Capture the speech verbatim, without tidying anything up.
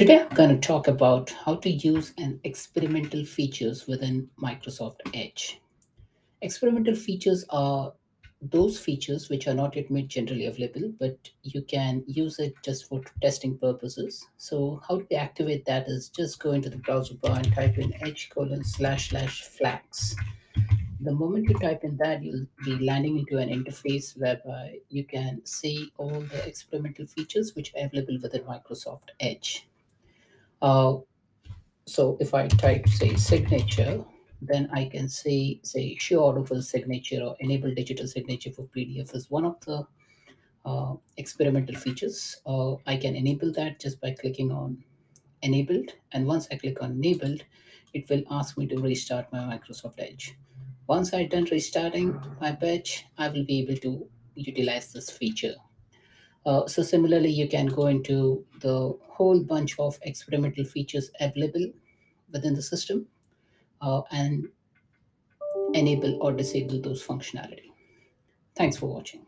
Today, I'm going to talk about how to use an experimental features within Microsoft Edge. Experimental features are those features which are not yet made generally available, but you can use it just for testing purposes. So how do we activate that is just go into the browser bar and type in edge colon slash slash flags. The moment you type in that, you'll be landing into an interface whereby you can see all the experimental features which are available within Microsoft Edge. Uh, so if I type, say, signature, then I can see, say, show audible signature or enable digital signature for P D F is one of the uh, experimental features. Uh, I can enable that just by clicking on enabled. And once I click on enabled, it will ask me to restart my Microsoft Edge. Once I've done restarting my Edge, I will be able to utilize this feature. Uh, so similarly, you can go into the whole bunch of experimental features available within the system. Uh, and enable or disable those functionality. Thanks for watching.